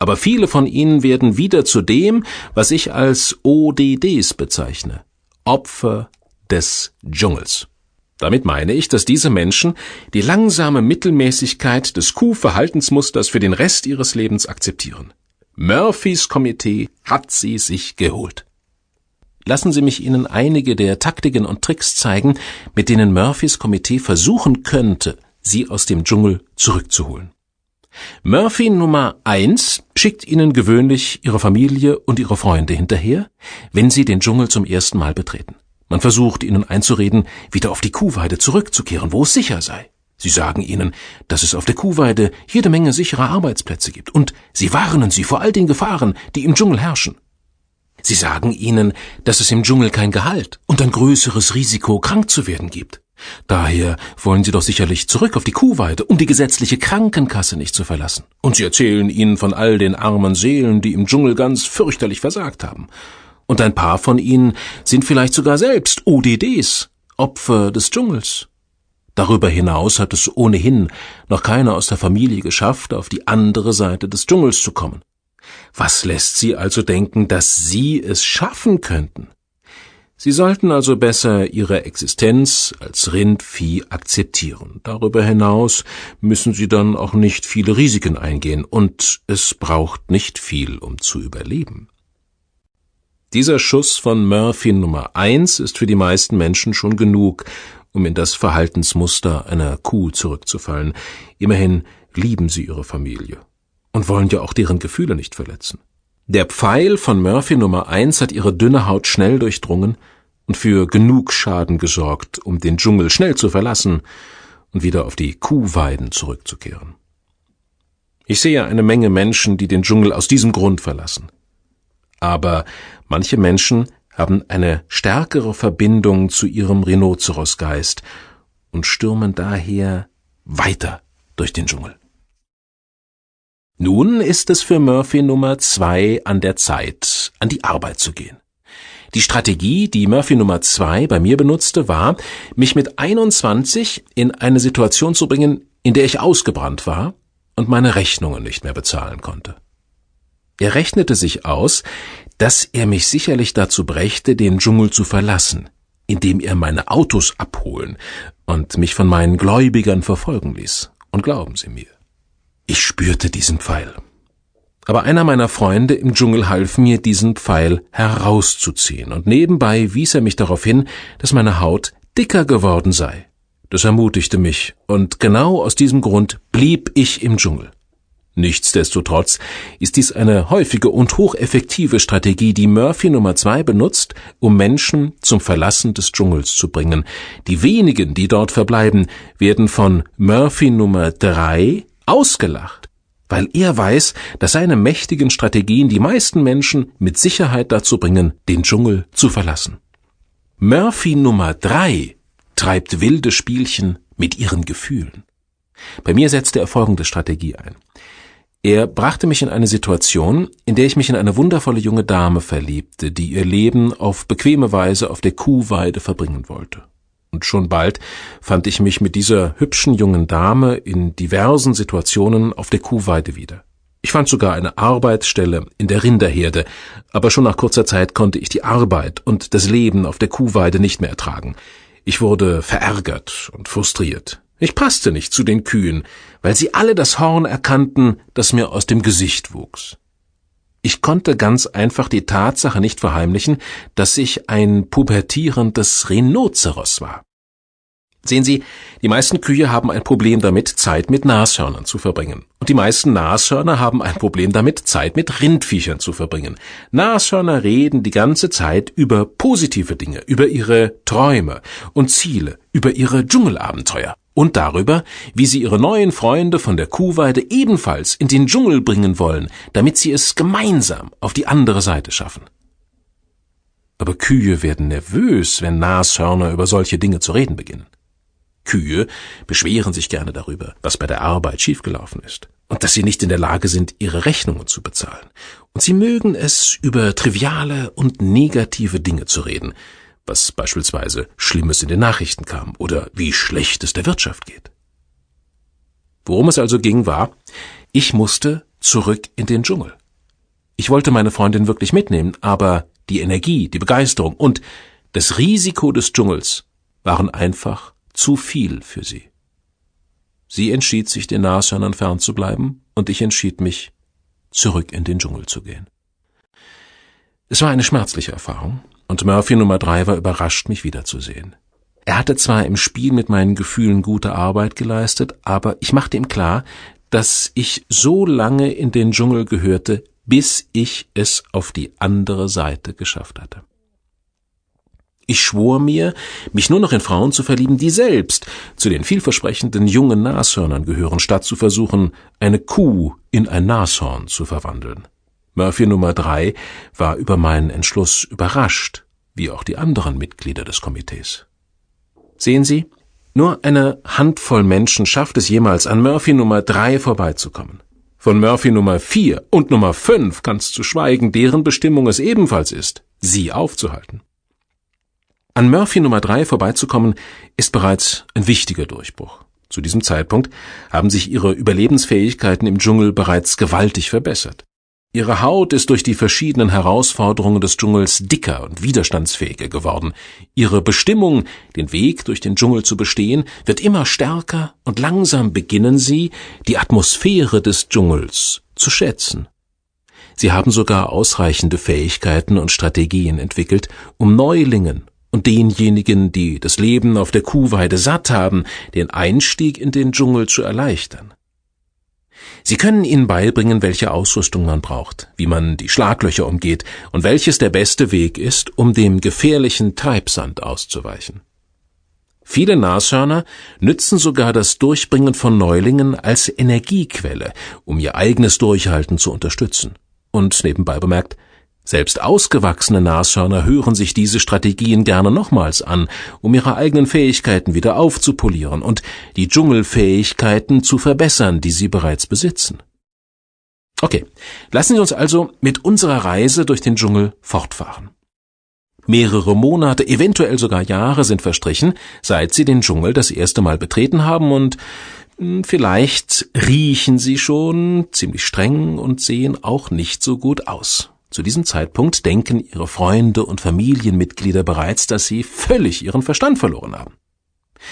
aber viele von ihnen werden wieder zu dem, was ich als O D Ds bezeichne, Opfer des Dschungels. Damit meine ich, dass diese Menschen die langsame Mittelmäßigkeit des Kuhverhaltensmusters für den Rest ihres Lebens akzeptieren. Murphys Komitee hat sie sich geholt. Lassen Sie mich Ihnen einige der Taktiken und Tricks zeigen, mit denen Murphys Komitee versuchen könnte, Sie aus dem Dschungel zurückzuholen. Murphy Nummer eins schickt Ihnen gewöhnlich Ihre Familie und Ihre Freunde hinterher, wenn Sie den Dschungel zum ersten Mal betreten. Man versucht Ihnen einzureden, wieder auf die Kuhweide zurückzukehren, wo es sicher sei. Sie sagen Ihnen, dass es auf der Kuhweide jede Menge sicherer Arbeitsplätze gibt, und Sie warnen Sie vor all den Gefahren, die im Dschungel herrschen. Sie sagen Ihnen, dass es im Dschungel kein Gehalt und ein größeres Risiko, krank zu werden gibt. Daher wollen Sie doch sicherlich zurück auf die Kuhweide, um die gesetzliche Krankenkasse nicht zu verlassen. Und Sie erzählen Ihnen von all den armen Seelen, die im Dschungel ganz fürchterlich versagt haben. Und ein paar von Ihnen sind vielleicht sogar selbst O D Ds, Opfer des Dschungels. Darüber hinaus hat es ohnehin noch keiner aus der Familie geschafft, auf die andere Seite des Dschungels zu kommen. Was lässt sie also denken, dass sie es schaffen könnten? Sie sollten also besser ihre Existenz als Rindvieh akzeptieren. Darüber hinaus müssen sie dann auch nicht viele Risiken eingehen, und es braucht nicht viel, um zu überleben. Dieser Schuss von Murphy Nummer eins ist für die meisten Menschen schon genug, um in das Verhaltensmuster einer Kuh zurückzufallen. Immerhin lieben sie ihre Familie und wollen ja auch deren Gefühle nicht verletzen. Der Pfeil von Murphy Nummer eins hat ihre dünne Haut schnell durchdrungen und für genug Schaden gesorgt, um den Dschungel schnell zu verlassen und wieder auf die Kuhweiden zurückzukehren. Ich sehe eine Menge Menschen, die den Dschungel aus diesem Grund verlassen. Aber manche Menschen haben eine stärkere Verbindung zu ihrem Rhinocerosgeist und stürmen daher weiter durch den Dschungel. Nun ist es für Murphy Nummer zwei an der Zeit, an die Arbeit zu gehen. Die Strategie, die Murphy Nummer zwei bei mir benutzte, war, mich mit einundzwanzig in eine Situation zu bringen, in der ich ausgebrannt war und meine Rechnungen nicht mehr bezahlen konnte. Er rechnete sich aus, dass er mich sicherlich dazu brächte, den Dschungel zu verlassen, indem er meine Autos abholen und mich von meinen Gläubigern verfolgen ließ. Und glauben Sie mir, ich spürte diesen Pfeil. Aber einer meiner Freunde im Dschungel half mir, diesen Pfeil herauszuziehen, und nebenbei wies er mich darauf hin, dass meine Haut dicker geworden sei. Das ermutigte mich, und genau aus diesem Grund blieb ich im Dschungel. Nichtsdestotrotz ist dies eine häufige und hocheffektive Strategie, die Murphy Nummer zwei benutzt, um Menschen zum Verlassen des Dschungels zu bringen. Die wenigen, die dort verbleiben, werden von Murphy Nummer drei ausgelacht, weil er weiß, dass seine mächtigen Strategien die meisten Menschen mit Sicherheit dazu bringen, den Dschungel zu verlassen. Murphy Nummer drei treibt wilde Spielchen mit ihren Gefühlen. Bei mir setzte er folgende Strategie ein. Er brachte mich in eine Situation, in der ich mich in eine wundervolle junge Dame verliebte, die ihr Leben auf bequeme Weise auf der Kuhweide verbringen wollte. Und schon bald fand ich mich mit dieser hübschen jungen Dame in diversen Situationen auf der Kuhweide wieder. Ich fand sogar eine Arbeitsstelle in der Rinderherde, aber schon nach kurzer Zeit konnte ich die Arbeit und das Leben auf der Kuhweide nicht mehr ertragen. Ich wurde verärgert und frustriert. Ich passte nicht zu den Kühen, weil sie alle das Horn erkannten, das mir aus dem Gesicht wuchs. Ich konnte ganz einfach die Tatsache nicht verheimlichen, dass ich ein pubertierendes Rhinoceros war. Sehen Sie, die meisten Kühe haben ein Problem damit, Zeit mit Nashörnern zu verbringen. Und die meisten Nashörner haben ein Problem damit, Zeit mit Rindviechern zu verbringen. Nashörner reden die ganze Zeit über positive Dinge, über ihre Träume und Ziele, über ihre Dschungelabenteuer. Und darüber, wie sie ihre neuen Freunde von der Kuhweide ebenfalls in den Dschungel bringen wollen, damit sie es gemeinsam auf die andere Seite schaffen. Aber Kühe werden nervös, wenn Nashörner über solche Dinge zu reden beginnen. Kühe beschweren sich gerne darüber, was bei der Arbeit schiefgelaufen ist und dass sie nicht in der Lage sind, ihre Rechnungen zu bezahlen. Und sie mögen es, über triviale und negative Dinge zu reden, was beispielsweise Schlimmes in den Nachrichten kam oder wie schlecht es der Wirtschaft geht. Worum es also ging, war, ich musste zurück in den Dschungel. Ich wollte meine Freundin wirklich mitnehmen, aber die Energie, die Begeisterung und das Risiko des Dschungels waren einfach zu viel für sie. Sie entschied sich, den Nashörnern fernzubleiben, und ich entschied mich, zurück in den Dschungel zu gehen. Es war eine schmerzliche Erfahrung. Und Murphy Nummer drei war überrascht, mich wiederzusehen. Er hatte zwar im Spiel mit meinen Gefühlen gute Arbeit geleistet, aber ich machte ihm klar, dass ich so lange in den Dschungel gehörte, bis ich es auf die andere Seite geschafft hatte. Ich schwor mir, mich nur noch in Frauen zu verlieben, die selbst zu den vielversprechenden jungen Nashörnern gehören, statt zu versuchen, eine Kuh in ein Nashorn zu verwandeln. Murphy Nummer drei war über meinen Entschluss überrascht, wie auch die anderen Mitglieder des Komitees. Sehen Sie, nur eine Handvoll Menschen schafft es jemals, an Murphy Nummer drei vorbeizukommen. Von Murphy Nummer vier und Nummer fünf ganz zu schweigen, deren Bestimmung es ebenfalls ist, sie aufzuhalten. An Murphy Nummer drei vorbeizukommen, ist bereits ein wichtiger Durchbruch. Zu diesem Zeitpunkt haben sich ihre Überlebensfähigkeiten im Dschungel bereits gewaltig verbessert. Ihre Haut ist durch die verschiedenen Herausforderungen des Dschungels dicker und widerstandsfähiger geworden. Ihre Bestimmung, den Weg durch den Dschungel zu bestehen, wird immer stärker und langsam beginnen sie, die Atmosphäre des Dschungels zu schätzen. Sie haben sogar ausreichende Fähigkeiten und Strategien entwickelt, um Neulingen und denjenigen, die das Leben auf der Kuhweide satt haben, den Einstieg in den Dschungel zu erleichtern. Sie können ihnen beibringen, welche Ausrüstung man braucht, wie man die Schlaglöcher umgeht und welches der beste Weg ist, um dem gefährlichen Treibsand auszuweichen. Viele Nashörner nützen sogar das Durchbringen von Neulingen als Energiequelle, um ihr eigenes Durchhalten zu unterstützen. Und nebenbei bemerkt, selbst ausgewachsene Nashörner hören sich diese Strategien gerne nochmals an, um ihre eigenen Fähigkeiten wieder aufzupolieren und die Dschungelfähigkeiten zu verbessern, die sie bereits besitzen. Okay, lassen Sie uns also mit unserer Reise durch den Dschungel fortfahren. Mehrere Monate, eventuell sogar Jahre sind verstrichen, seit Sie den Dschungel das erste Mal betreten haben und vielleicht riechen Sie schon ziemlich streng und sehen auch nicht so gut aus. Zu diesem Zeitpunkt denken ihre Freunde und Familienmitglieder bereits, dass sie völlig ihren Verstand verloren haben.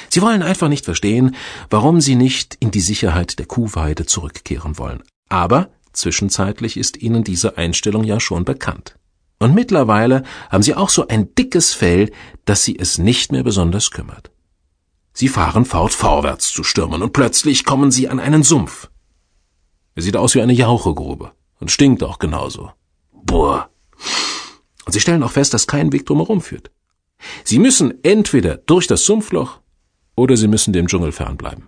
Sie wollen einfach nicht verstehen, warum sie nicht in die Sicherheit der Kuhweide zurückkehren wollen. Aber zwischenzeitlich ist ihnen diese Einstellung ja schon bekannt. Und mittlerweile haben sie auch so ein dickes Fell, dass sie es nicht mehr besonders kümmert. Sie fahren fort, vorwärts zu stürmen, und plötzlich kommen sie an einen Sumpf. Er sieht aus wie eine Jauchegrube und stinkt auch genauso. Boah. Und sie stellen auch fest, dass kein Weg drumherum führt. Sie müssen entweder durch das Sumpfloch oder sie müssen dem Dschungel fernbleiben.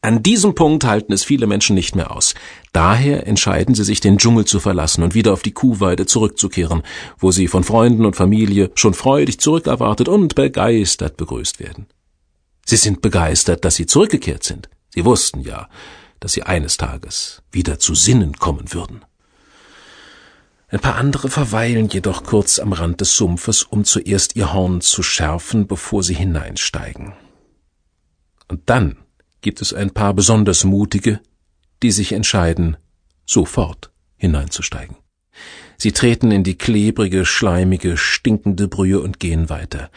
An diesem Punkt halten es viele Menschen nicht mehr aus. Daher entscheiden sie sich, den Dschungel zu verlassen und wieder auf die Kuhweide zurückzukehren, wo sie von Freunden und Familie schon freudig zurückerwartet und begeistert begrüßt werden. Sie sind begeistert, dass sie zurückgekehrt sind. Sie wussten ja, dass sie eines Tages wieder zu Sinnen kommen würden. Ein paar andere verweilen jedoch kurz am Rand des Sumpfes, um zuerst ihr Horn zu schärfen, bevor sie hineinsteigen. Und dann gibt es ein paar besonders Mutige, die sich entscheiden, sofort hineinzusteigen. Sie treten in die klebrige, schleimige, stinkende Brühe und gehen weiter.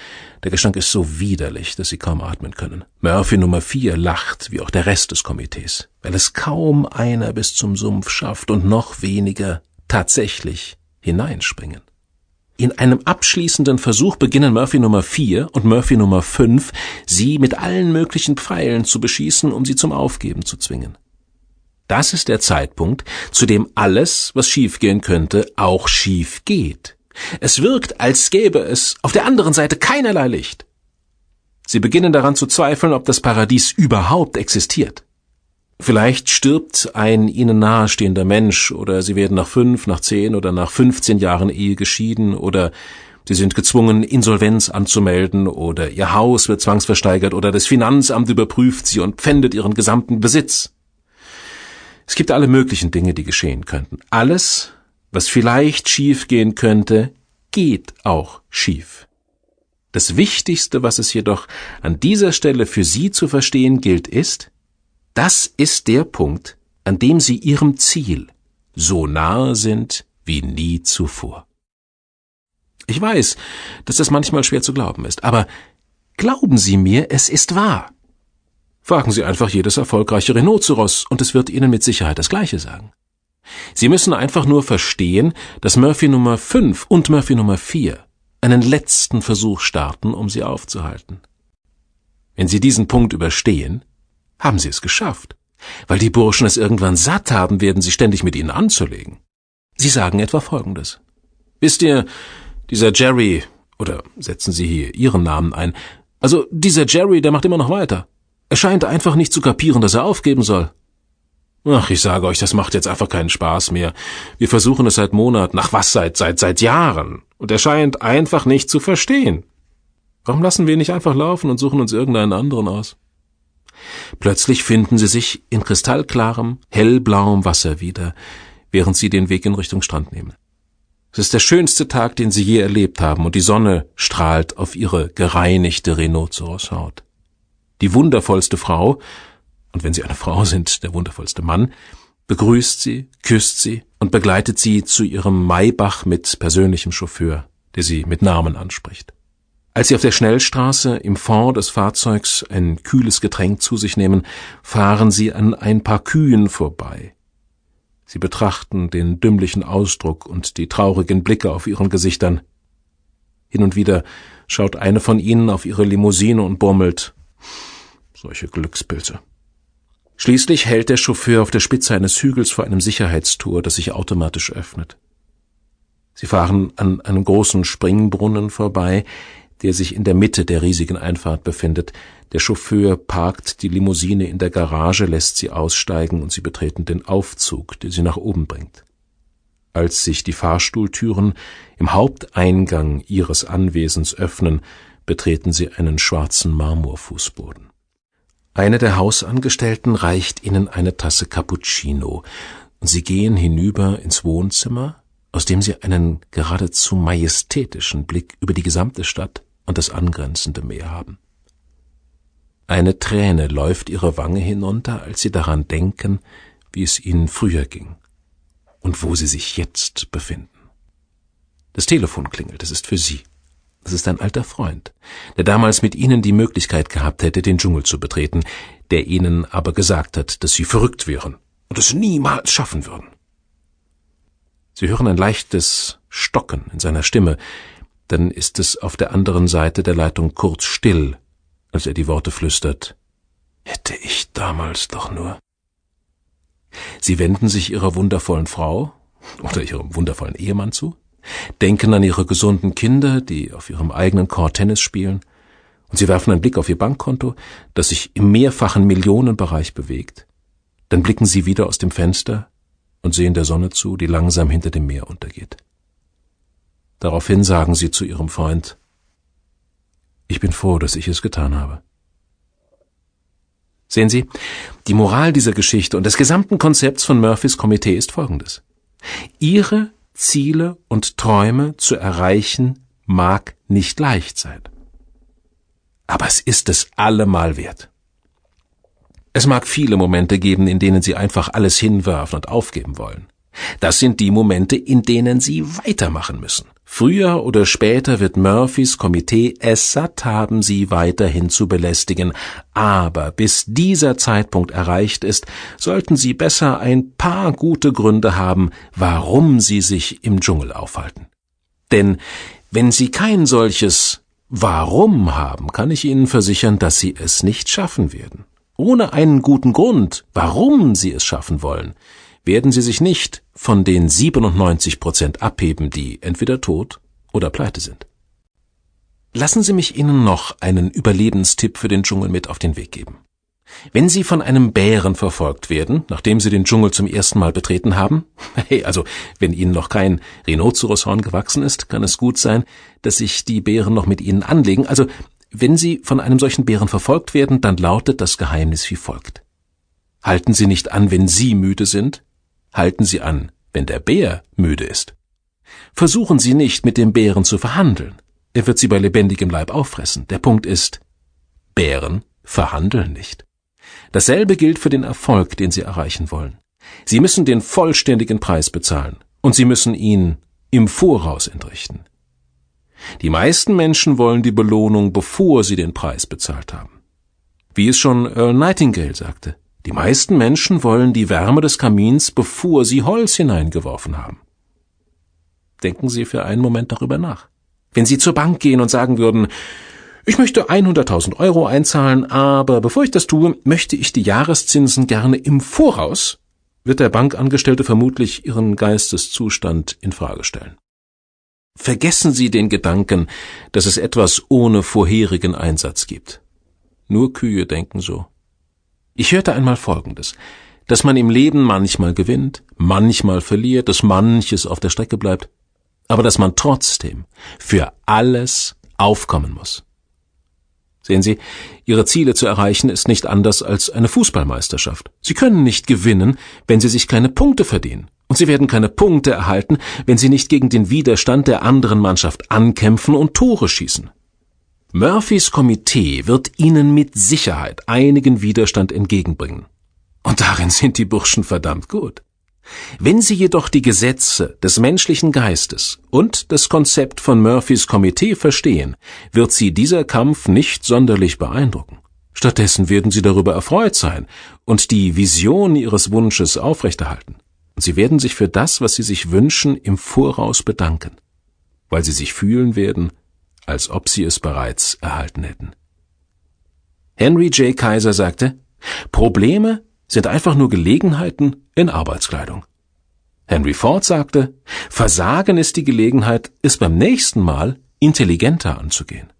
Der Gestank ist so widerlich, dass sie kaum atmen können. Murphy Nummer vier lacht, wie auch der Rest des Komitees, weil es kaum einer bis zum Sumpf schafft und noch weniger tatsächlich hineinspringen. In einem abschließenden Versuch beginnen Murphy Nummer vier und Murphy Nummer fünf, sie mit allen möglichen Pfeilen zu beschießen, um sie zum Aufgeben zu zwingen. Das ist der Zeitpunkt, zu dem alles, was schiefgehen könnte, auch schief geht. Es wirkt, als gäbe es auf der anderen Seite keinerlei Licht. Sie beginnen daran zu zweifeln, ob das Paradies überhaupt existiert. Vielleicht stirbt ein ihnen nahestehender Mensch oder sie werden nach fünf, nach zehn oder nach fünfzehn Jahren Ehe geschieden oder sie sind gezwungen, Insolvenz anzumelden oder ihr Haus wird zwangsversteigert oder das Finanzamt überprüft sie und pfändet ihren gesamten Besitz. Es gibt alle möglichen Dinge, die geschehen könnten. Alles, was vielleicht schief gehen könnte, geht auch schief. Das Wichtigste, was es jedoch an dieser Stelle für Sie zu verstehen gilt, ist: Das ist der Punkt, an dem Sie Ihrem Ziel so nahe sind wie nie zuvor. Ich weiß, dass das manchmal schwer zu glauben ist, aber glauben Sie mir, es ist wahr. Fragen Sie einfach jedes erfolgreiche Rhinoceros und es wird Ihnen mit Sicherheit das Gleiche sagen. Sie müssen einfach nur verstehen, dass Murphy Nummer fünf und Murphy Nummer vier einen letzten Versuch starten, um Sie aufzuhalten. Wenn Sie diesen Punkt überstehen, haben sie es geschafft. Weil die Burschen es irgendwann satt haben, werden sie ständig mit ihnen anzulegen. Sie sagen etwa Folgendes: Wisst ihr, dieser Jerry, oder setzen Sie hier Ihren Namen ein, also dieser Jerry, der macht immer noch weiter. Er scheint einfach nicht zu kapieren, dass er aufgeben soll. Ach, ich sage euch, das macht jetzt einfach keinen Spaß mehr. Wir versuchen es seit Monaten, nach was seit, seit, seit Jahren. Und er scheint einfach nicht zu verstehen. Warum lassen wir ihn nicht einfach laufen und suchen uns irgendeinen anderen aus? Plötzlich finden sie sich in kristallklarem, hellblauem Wasser wieder, während sie den Weg in Richtung Strand nehmen. Es ist der schönste Tag, den sie je erlebt haben, und die Sonne strahlt auf ihre gereinigte Rhinozeros-Haut. Die wundervollste Frau, und wenn sie eine Frau sind, der wundervollste Mann, begrüßt sie, küsst sie und begleitet sie zu ihrem Maybach mit persönlichem Chauffeur, der sie mit Namen anspricht. Als sie auf der Schnellstraße im Fond des Fahrzeugs ein kühles Getränk zu sich nehmen, fahren sie an ein paar Kühen vorbei. Sie betrachten den dümmlichen Ausdruck und die traurigen Blicke auf ihren Gesichtern. Hin und wieder schaut eine von ihnen auf ihre Limousine und murmelt: Solche Glückspilze. Schließlich hält der Chauffeur auf der Spitze eines Hügels vor einem Sicherheitstor, das sich automatisch öffnet. Sie fahren an einem großen Springbrunnen vorbei, der sich in der Mitte der riesigen Einfahrt befindet. Der Chauffeur parkt die Limousine in der Garage, lässt sie aussteigen und sie betreten den Aufzug, der sie nach oben bringt. Als sich die Fahrstuhltüren im Haupteingang ihres Anwesens öffnen, betreten sie einen schwarzen Marmorfußboden. Eine der Hausangestellten reicht ihnen eine Tasse Cappuccino und sie gehen hinüber ins Wohnzimmer, aus dem sie einen geradezu majestätischen Blick über die gesamte Stadt und das angrenzende Meer haben. Eine Träne läuft ihre Wange hinunter, als sie daran denken, wie es ihnen früher ging und wo sie sich jetzt befinden. Das Telefon klingelt, es ist für sie. Es ist ein alter Freund, der damals mit ihnen die Möglichkeit gehabt hätte, den Dschungel zu betreten, der ihnen aber gesagt hat, dass sie verrückt wären und es niemals schaffen würden. Sie hören ein leichtes Stocken in seiner Stimme, dann ist es auf der anderen Seite der Leitung kurz still, als er die Worte flüstert: Hätte ich damals doch nur. Sie wenden sich ihrer wundervollen Frau oder ihrem wundervollen Ehemann zu, denken an ihre gesunden Kinder, die auf ihrem eigenen Court Tennis spielen, und sie werfen einen Blick auf ihr Bankkonto, das sich im mehrfachen Millionenbereich bewegt. Dann blicken sie wieder aus dem Fenster und sehen der Sonne zu, die langsam hinter dem Meer untergeht. Daraufhin sagen sie zu ihrem Freund: Ich bin froh, dass ich es getan habe. Sehen Sie, die Moral dieser Geschichte und des gesamten Konzepts von Murphys Komitee ist folgendes: Ihre Ziele und Träume zu erreichen mag nicht leicht sein, aber es ist es allemal wert. Es mag viele Momente geben, in denen Sie einfach alles hinwerfen und aufgeben wollen. Das sind die Momente, in denen Sie weitermachen müssen. Früher oder später wird Murphys Komitee es satt haben, Sie weiterhin zu belästigen. Aber bis dieser Zeitpunkt erreicht ist, sollten Sie besser ein paar gute Gründe haben, warum Sie sich im Dschungel aufhalten. Denn wenn Sie kein solches Warum haben, kann ich Ihnen versichern, dass Sie es nicht schaffen werden. Ohne einen guten Grund, warum Sie es schaffen wollen, werden Sie sich nicht von den siebenundneunzig Prozent abheben, die entweder tot oder pleite sind. Lassen Sie mich Ihnen noch einen Überlebenstipp für den Dschungel mit auf den Weg geben. Wenn Sie von einem Bären verfolgt werden, nachdem Sie den Dschungel zum ersten Mal betreten haben, hey, also wenn Ihnen noch kein Rhinozeroshorn gewachsen ist, kann es gut sein, dass sich die Bären noch mit Ihnen anlegen, also wenn Sie von einem solchen Bären verfolgt werden, dann lautet das Geheimnis wie folgt: Halten Sie nicht an, wenn Sie müde sind, halten Sie an, wenn der Bär müde ist. Versuchen Sie nicht, mit dem Bären zu verhandeln. Er wird Sie bei lebendigem Leib auffressen. Der Punkt ist: Bären verhandeln nicht. Dasselbe gilt für den Erfolg, den Sie erreichen wollen. Sie müssen den vollständigen Preis bezahlen und Sie müssen ihn im Voraus entrichten. Die meisten Menschen wollen die Belohnung, bevor sie den Preis bezahlt haben. Wie es schon Earl Nightingale sagte, die meisten Menschen wollen die Wärme des Kamins, bevor sie Holz hineingeworfen haben. Denken Sie für einen Moment darüber nach. Wenn Sie zur Bank gehen und sagen würden: Ich möchte hunderttausend Euro einzahlen, aber bevor ich das tue, möchte ich die Jahreszinsen gerne im Voraus, wird der Bankangestellte vermutlich Ihren Geisteszustand in Frage stellen. Vergessen Sie den Gedanken, dass es etwas ohne vorherigen Einsatz gibt. Nur Kühe denken so. Ich hörte einmal Folgendes: dass man im Leben manchmal gewinnt, manchmal verliert, dass manches auf der Strecke bleibt, aber dass man trotzdem für alles aufkommen muss. Sehen Sie, Ihre Ziele zu erreichen ist nicht anders als eine Fußballmeisterschaft. Sie können nicht gewinnen, wenn Sie sich keine Punkte verdienen. Und sie werden keine Punkte erhalten, wenn sie nicht gegen den Widerstand der anderen Mannschaft ankämpfen und Tore schießen. Murphys Komitee wird ihnen mit Sicherheit einigen Widerstand entgegenbringen. Und darin sind die Burschen verdammt gut. Wenn sie jedoch die Gesetze des menschlichen Geistes und das Konzept von Murphys Komitee verstehen, wird sie dieser Kampf nicht sonderlich beeindrucken. Stattdessen werden sie darüber erfreut sein und die Vision ihres Wunsches aufrechterhalten. Und sie werden sich für das, was sie sich wünschen, im Voraus bedanken, weil sie sich fühlen werden, als ob sie es bereits erhalten hätten. Henry J. Kaiser sagte, Probleme sind einfach nur Gelegenheiten in Arbeitskleidung. Henry Ford sagte, Versagen ist die Gelegenheit, es beim nächsten Mal intelligenter anzugehen.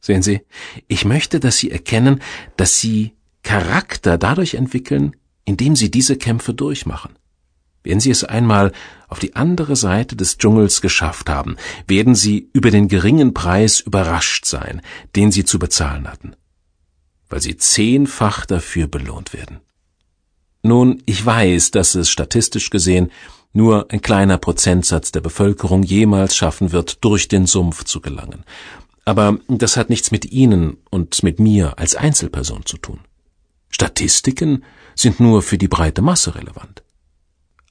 Sehen Sie, ich möchte, dass Sie erkennen, dass Sie Charakter dadurch entwickeln, indem Sie diese Kämpfe durchmachen. Wenn Sie es einmal auf die andere Seite des Dschungels geschafft haben, werden Sie über den geringen Preis überrascht sein, den Sie zu bezahlen hatten, weil Sie zehnfach dafür belohnt werden. Nun, ich weiß, dass es statistisch gesehen nur ein kleiner Prozentsatz der Bevölkerung jemals schaffen wird, durch den Sumpf zu gelangen. Aber das hat nichts mit Ihnen und mit mir als Einzelperson zu tun. Statistiken sind nur für die breite Masse relevant.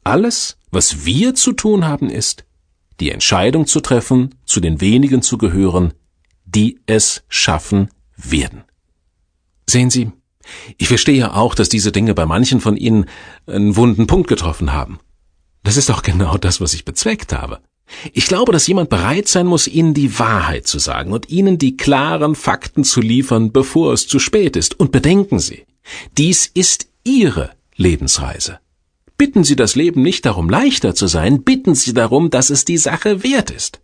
Alles, was wir zu tun haben, ist, die Entscheidung zu treffen, zu den wenigen zu gehören, die es schaffen werden. Sehen Sie, ich verstehe ja auch, dass diese Dinge bei manchen von Ihnen einen wunden Punkt getroffen haben. Das ist auch genau das, was ich bezweckt habe. Ich glaube, dass jemand bereit sein muss, Ihnen die Wahrheit zu sagen und Ihnen die klaren Fakten zu liefern, bevor es zu spät ist. Und bedenken Sie, dies ist Ihre Lebensreise. Bitten Sie das Leben nicht darum, leichter zu sein, bitten Sie darum, dass es die Sache wert ist.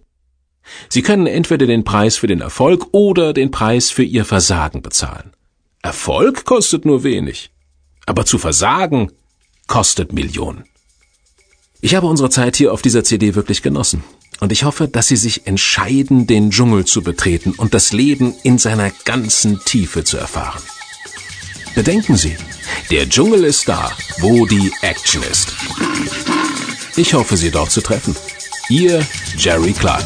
Sie können entweder den Preis für den Erfolg oder den Preis für Ihr Versagen bezahlen. Erfolg kostet nur wenig, aber zu versagen kostet Millionen. Ich habe unsere Zeit hier auf dieser C D wirklich genossen und ich hoffe, dass Sie sich entscheiden, den Dschungel zu betreten und das Leben in seiner ganzen Tiefe zu erfahren. Bedenken Sie, der Dschungel ist da, wo die Action ist. Ich hoffe, Sie dort zu treffen. Ihr Jerry Clark.